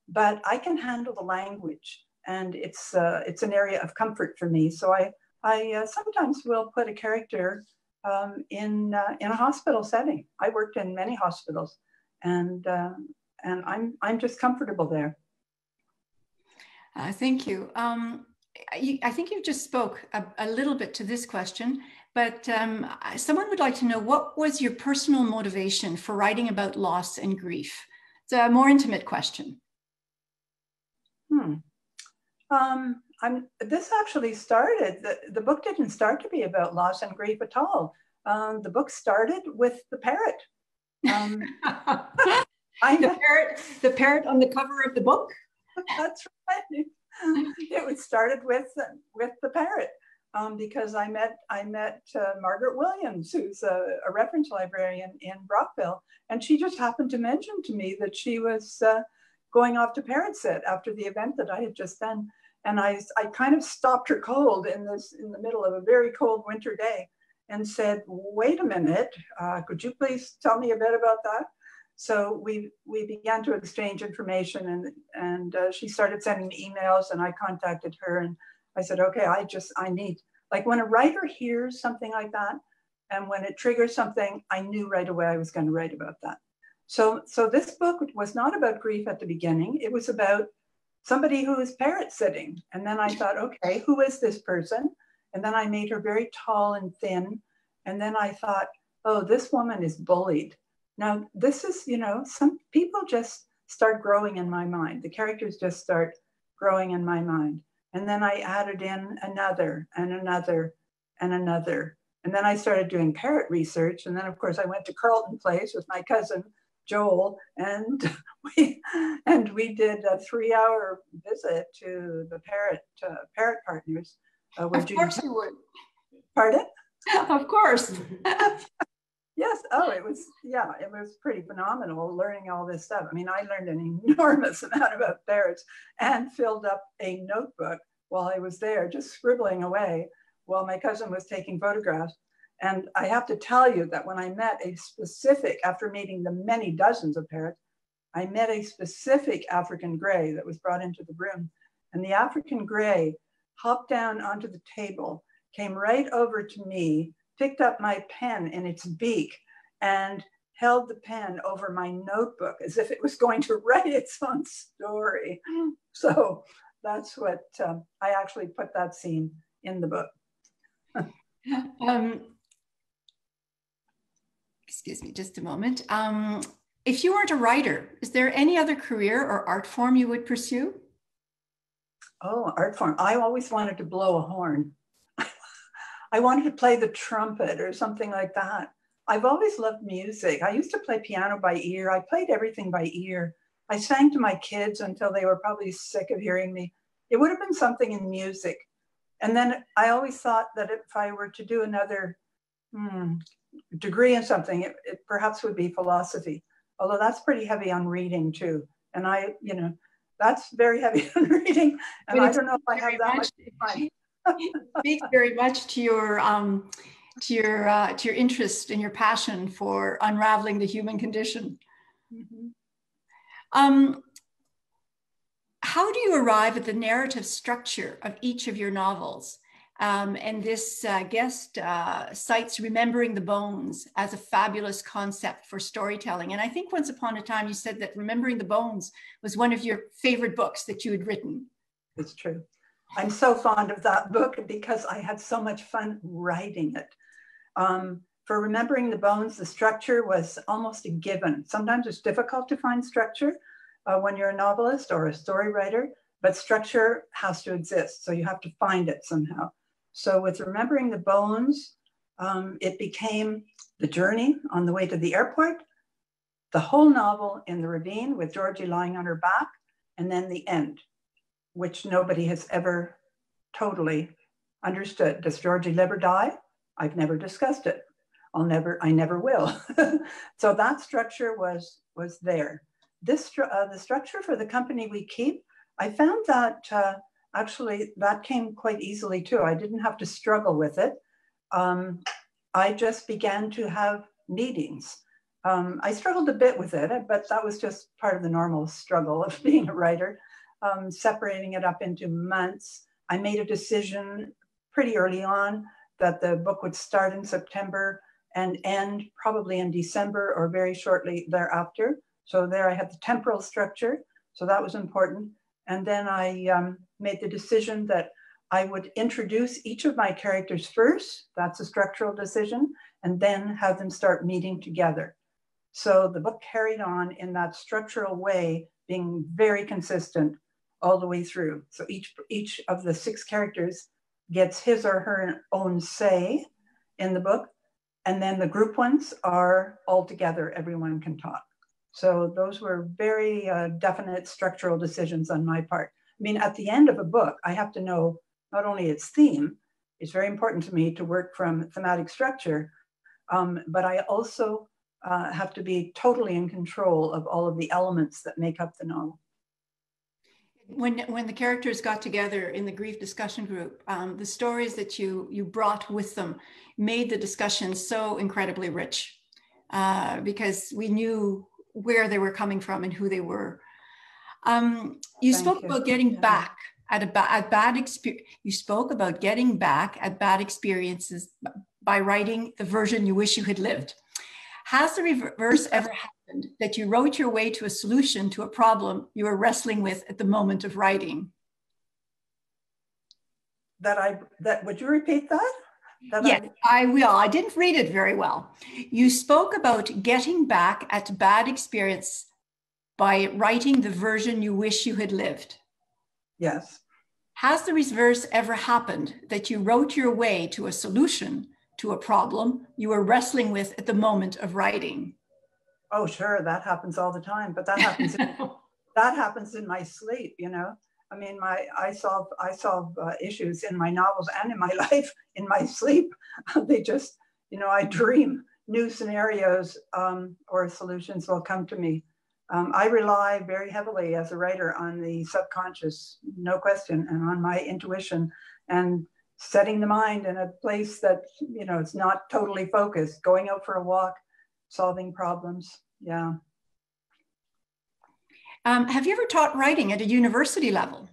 but I can handle the language, and it's uh, it's an area of comfort for me. So I I uh, sometimes will put a character um, in uh, in a hospital setting. I worked in many hospitals, and uh, and I'm I'm just comfortable there. Uh, thank you. Um, I, I think you just spoke a, a little bit to this question. But um, someone would like to know, what was your personal motivation for writing about loss and grief? It's a more intimate question. Hmm. Um, I'm, this actually started, the, the book didn't start to be about loss and grief at all. Um, the book started with the parrot. Um, I the parrot. The parrot on the cover of the book? That's right. It was started with, with the parrot. Um, because I met, I met uh, Margaret Williams, who's a, a reference librarian in Brockville, and she just happened to mention to me that she was uh, going off to parent sit after the event that I had just done. And I, I kind of stopped her cold in, this, in the middle of a very cold winter day. and said, wait a minute, uh, could you please tell me a bit about that? So we, we began to exchange information, and, and uh, she started sending me emails, and I contacted her, and I said, okay, I just, I need, like when a writer hears something like that, and when it triggers something, I knew right away I was going to write about that. So, so this book was not about grief at the beginning. It was about somebody who is parrot-sitting. And then I thought, okay, who is this person? And then I made her very tall and thin. And then I thought, oh, this woman is bullied. Now, this is, you know, some people just start growing in my mind. The characters just start growing in my mind. And then I added in another and another and another. And then I started doing parrot research. And then, of course, I went to Carleton Place with my cousin, Joel, and we, and we did a three-hour visit to the parrot, uh, parrot partners. Uh, of course you would. Pardon? Of course. Yes. Oh, it was, yeah, it was pretty phenomenal learning all this stuff. I mean, I learned an enormous amount about parrots and filled up a notebook while I was there, just scribbling away while my cousin was taking photographs. And I have to tell you that when I met a specific, after meeting the many dozens of parrots, I met a specific African gray that was brought into the room. And the African gray hopped down onto the table, came right over to me, picked up my pen in its beak, and held the pen over my notebook as if it was going to write its own story. So that's what, um, I actually put that scene in the book. um, Excuse me just a moment. Um, if you weren't a writer, is there any other career or art form you would pursue? Oh, art form. I always wanted to blow a horn. I wanted to play the trumpet or something like that. I've always loved music. I used to play piano by ear. I played everything by ear. I sang to my kids until they were probably sick of hearing me. It would have been something in music. And then I always thought that if I were to do another, hmm, degree in something, it, it perhaps would be philosophy, although that's pretty heavy on reading too. And I, you know, that's very heavy on reading. And I don't know if I have that much time. It speaks very much to your, um, to your, uh, to your interest and your passion for unraveling the human condition. Mm-hmm. um, how do you arrive at the narrative structure of each of your novels? Um, and this uh, guest uh, cites Remembering the Bones as a fabulous concept for storytelling. And I think once upon a time you said that Remembering the Bones was one of your favorite books that you had written. It's true. I'm so fond of that book because I had so much fun writing it. Um, for Remembering the Bones, the structure was almost a given. Sometimes it's difficult to find structure uh, when you're a novelist or a story writer, but structure has to exist. So you have to find it somehow. So with Remembering the Bones, um, it became the journey on the way to the airport, the whole novel in the ravine with Georgie lying on her back, and then the end, which nobody has ever totally understood. Does Georgie live or die? I've never discussed it. I'll never, I never will. So that structure was, was there. This, uh, the structure for The Company We Keep, I found that uh, actually, that came quite easily too. I didn't have to struggle with it. Um, I just began to have meetings. Um, I struggled a bit with it, but that was just part of the normal struggle of being a writer, um, separating it up into months. I made a decision pretty early on that the book would start in September and end probably in December or very shortly thereafter. So there I had the temporal structure. So that was important. And then I um, made the decision that I would introduce each of my characters first. That's a structural decision, and then have them start meeting together. So the book carried on in that structural way, being very consistent all the way through. So each, each of the six characters gets his or her own say in the book. And then the group ones are all together, everyone can talk. So those were very uh, definite structural decisions on my part. I mean, at the end of a book, I have to know not only its theme, it's very important to me to work from thematic structure, um, but I also uh, have to be totally in control of all of the elements that make up the novel. When when the characters got together in the grief discussion group, um, the stories that you you brought with them made the discussion so incredibly rich, uh, because we knew where they were coming from and who they were. Um, you Thank spoke you. about getting yeah. back at a ba at bad experience. You spoke about getting back at bad experiences by writing the version you wish you had lived. Has the reverse ever happened, that you wrote your way to a solution to a problem you were wrestling with at the moment of writing? That I, that, would you repeat that? that yes, I, I will. I didn't read it very well. You spoke about getting back at bad experience by writing the version you wish you had lived. Yes. Has the reverse ever happened, that you wrote your way to a solution to a problem you were wrestling with at the moment of writing? Oh, sure, that happens all the time, but that happens in, that happens in my sleep, you know. I mean, my I solve I solve uh, issues in my novels and in my life in my sleep. They just, you know, I dream new scenarios um, or solutions will come to me. Um, I rely very heavily as a writer on the subconscious, no question, and on my intuition, and setting the mind in a place that, you know, it's not totally focused, going out for a walk, solving problems. Yeah. Um, have you ever taught writing at a university level?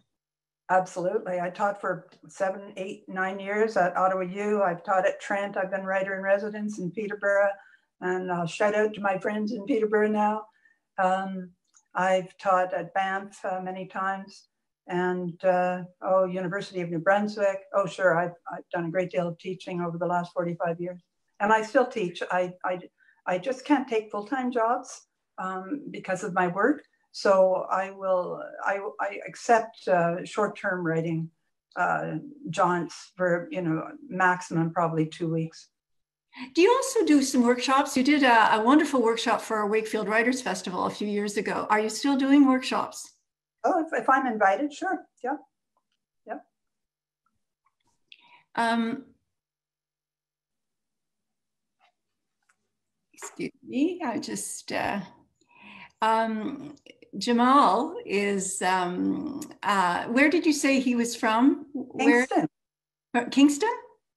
Absolutely. I taught for seven, eight, nine years at Ottawa U. I've taught at Trent. I've been writer in residence in Peterborough, and I'll shout out to my friends in Peterborough now. Um, I've taught at Banff uh, many times. And, uh, oh, University of New Brunswick. Oh, sure, I've, I've done a great deal of teaching over the last forty-five years. And I still teach. I, I, I just can't take full-time jobs um, because of my work. So I will, I, I accept uh, short-term writing uh, jaunts for, you know, maximum probably two weeks. Do you also do some workshops? You did a, a wonderful workshop for our Wakefield Writers' Festival a few years ago. Are you still doing workshops? Oh, if, if I'm invited, sure, yeah, yeah. Um, excuse me, I just, uh, um, Jamal is, um, uh, where did you say he was from? Kingston. Where? Kingston?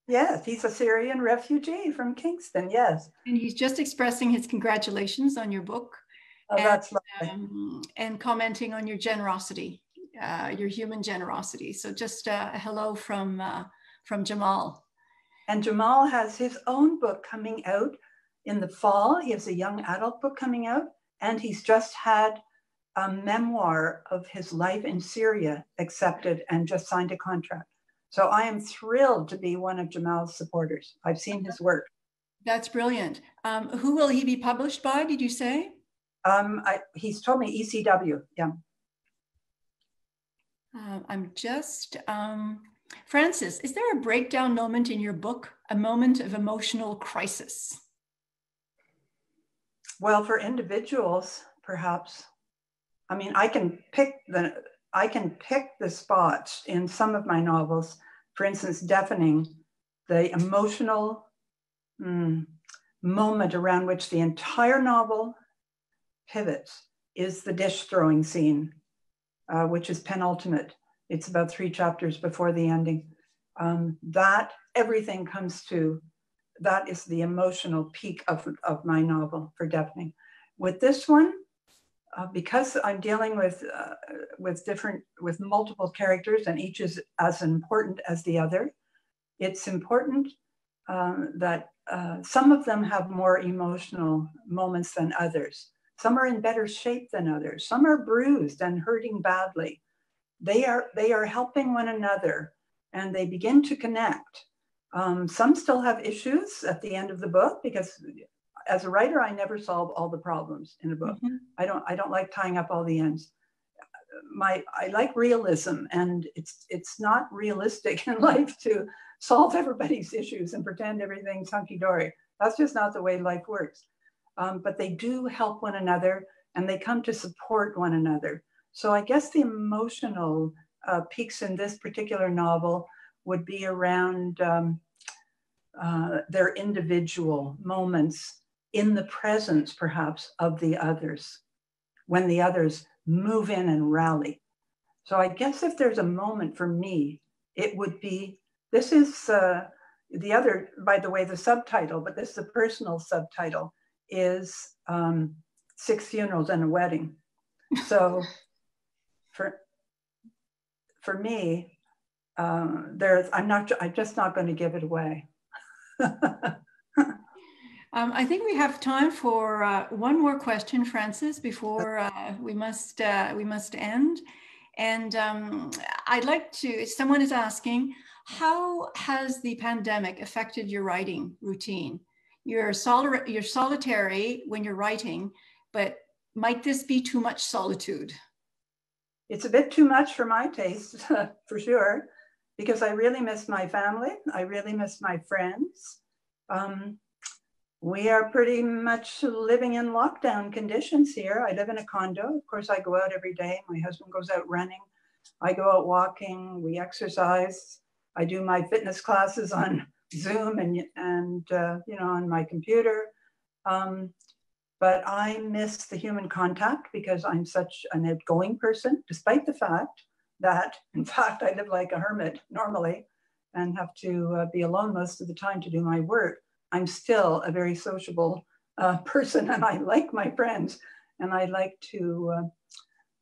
Yes, he's a Syrian refugee from Kingston, yes. And he's just expressing his congratulations on your book. Oh, that's and, um, and commenting on your generosity, uh, your human generosity. So just uh, a hello from, uh, from Jamal. And Jamal has his own book coming out in the fall. He has a young adult book coming out, and he's just had a memoir of his life in Syria accepted and just signed a contract. So I am thrilled to be one of Jamal's supporters. I've seen his work. That's brilliant. Um, who will he be published by, did you say? Um, I, he's told me E C W, yeah. Uh, I'm just, um, Frances, is there a breakdown moment in your book, a moment of emotional crisis? Well, for individuals, perhaps. I mean, I can pick the, I can pick the spots in some of my novels, for instance, Deafening, the emotional mm, moment around which the entire novel pivots is the dish throwing scene, uh, which is penultimate. It's about three chapters before the ending. Um, that, everything comes to, that is the emotional peak of, of my novel for Deafening. With this one, uh, because I'm dealing with, uh, with different, with multiple characters, and each is as important as the other, it's important um, that uh, some of them have more emotional moments than others. Some are in better shape than others. Some are bruised and hurting badly. They are, they are helping one another, and they begin to connect. Um, some still have issues at the end of the book, because as a writer, I never solve all the problems in a book. Mm-hmm. I don't, I don't like tying up all the ends. My, I like realism, and it's, it's not realistic in life to solve everybody's issues and pretend everything's hunky-dory. That's just not the way life works. Um, but they do help one another, and they come to support one another. So I guess the emotional uh, peaks in this particular novel would be around um, uh, their individual moments in the presence, perhaps, of the others, when the others move in and rally. So I guess if there's a moment for me, it would be, this is uh, the other, by the way, the subtitle, but this is a personal subtitle, is um, Six Funerals and a Wedding. So for, for me, um, there's, I'm not, I'm just not going to give it away. Um, I think we have time for uh, one more question, Frances, before uh, we must uh, we must end. And um, I'd like to, someone is asking, how has the pandemic affected your writing routine? You're, soli you're solitary when you're writing, but might this be too much solitude? It's a bit too much for my taste, for sure, because I really miss my family. I really miss my friends. Um, We are pretty much living in lockdown conditions here. I live in a condo. Of course, I go out every day. My husband goes out running. I go out walking. We exercise. I do my fitness classes on Zoom and, and uh, you know, on my computer. Um, but I miss the human contact because I'm such an outgoing person, despite the fact that, in fact, I live like a hermit normally and have to uh, be alone most of the time to do my work. I'm still a very sociable uh, person, and I like my friends, and I like to, uh,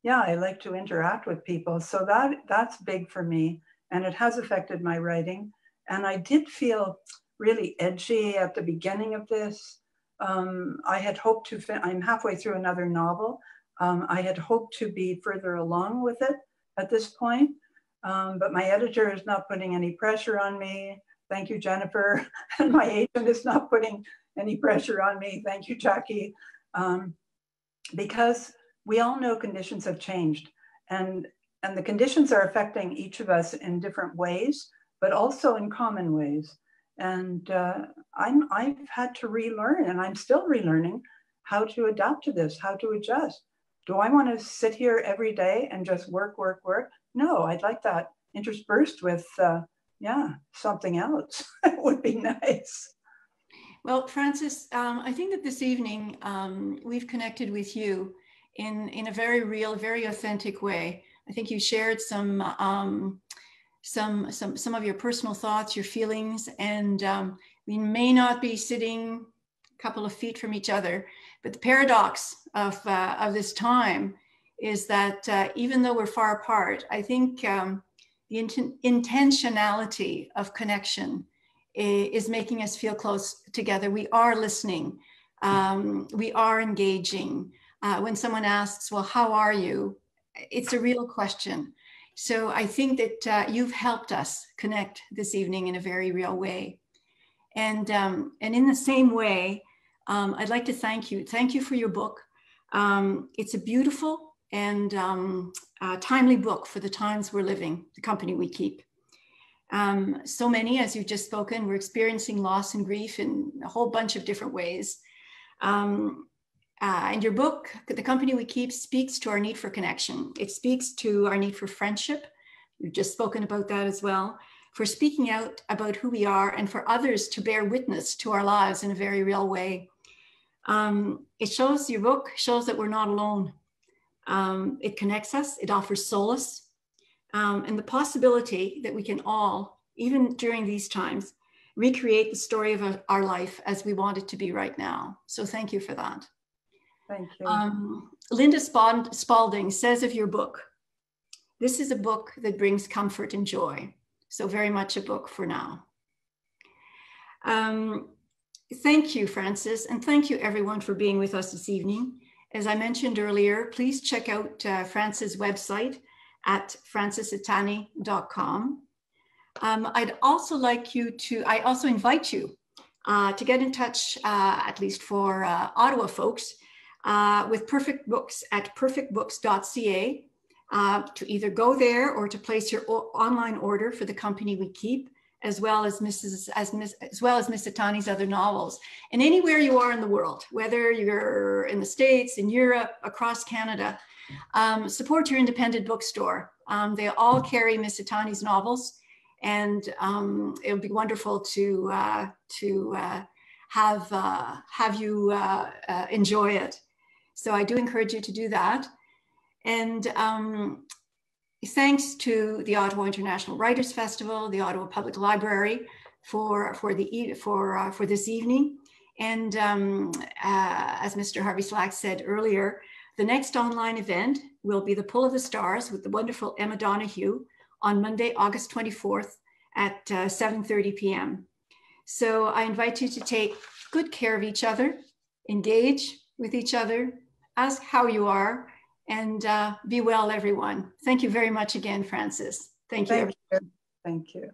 yeah, I like to interact with people. So that that's big for me, and it has affected my writing. And I did feel really edgy at the beginning of this. Um, I had hoped to, fin I'm halfway through another novel. Um, I had hoped to be further along with it at this point, um, but my editor is not putting any pressure on me. Thank you, Jennifer. And my agent is not putting any pressure on me. Thank you, Jackie. Um, because we all know conditions have changed, and, and the conditions are affecting each of us in different ways, but also in common ways. And uh, I'm, I've had to relearn, and I'm still relearning how to adapt to this, how to adjust. Do I want to sit here every day and just work, work, work? No, I'd like that interspersed with uh, yeah, something else. It would be nice. Well, Frances, um, I think that this evening um, we've connected with you in, in a very real, very authentic way. I think you shared some, um, some, some, some of your personal thoughts, your feelings, and um, we may not be sitting a couple of feet from each other, but the paradox of, uh, of this time is that uh, even though we're far apart, I think um, the int- intentionality of connection is making us feel close together. We are listening. Um, we are engaging. Uh, when someone asks, well, how are you? It's a real question. So I think that uh, you've helped us connect this evening in a very real way. And, um, and in the same way, um, I'd like to thank you. Thank you for your book. Um, it's a beautiful and um, a timely book for the times we're living, The Company We Keep. Um, so many, as you've just spoken, we're experiencing loss and grief in a whole bunch of different ways. Um, uh, and your book, The Company We Keep, speaks to our need for connection. It speaks to our need for friendship. You've just spoken about that as well, for speaking out about who we are and for others to bear witness to our lives in a very real way. Um, it shows, your book shows that we're not alone. Um, it connects us, it offers solace, um, and the possibility that we can all, even during these times, recreate the story of a, our life as we want it to be right now. So thank you for that. Thank you. Um, Linda Spalding says of your book, this is a book that brings comfort and joy. So very much a book for now. Um, thank you, Frances, and thank you everyone for being with us this evening. As I mentioned earlier, please check out uh, Frances' website at frances itani dot com. Um, I'd also like you to, I also invite you uh, to get in touch, uh, at least for uh, Ottawa folks, uh, with Perfect Books at perfect books dot c a uh, to either go there or to place your online order for The Company We Keep, as well as Missus as Miss as well as Miss Itani's other novels. And anywhere you are in the world, whether you're in the States, in Europe, across Canada, um, support your independent bookstore. Um, they all carry Miss Itani's novels, and um, it would be wonderful to uh, to uh, have uh, have you uh, uh, enjoy it. So I do encourage you to do that. And um, Thanks to the Ottawa International Writers' Festival, the Ottawa Public Library for, for, the, for, uh, for this evening. And um, uh, as Mister Harvey Slack said earlier, the next online event will be The Pool of the Stars with the wonderful Emma Donoghue on Monday, August twenty-fourth at uh, seven thirty p m So I invite you to take good care of each other, engage with each other, ask how you are, and uh, be well, everyone. Thank you very much again, Frances. Thank you. Thank you. Thank you.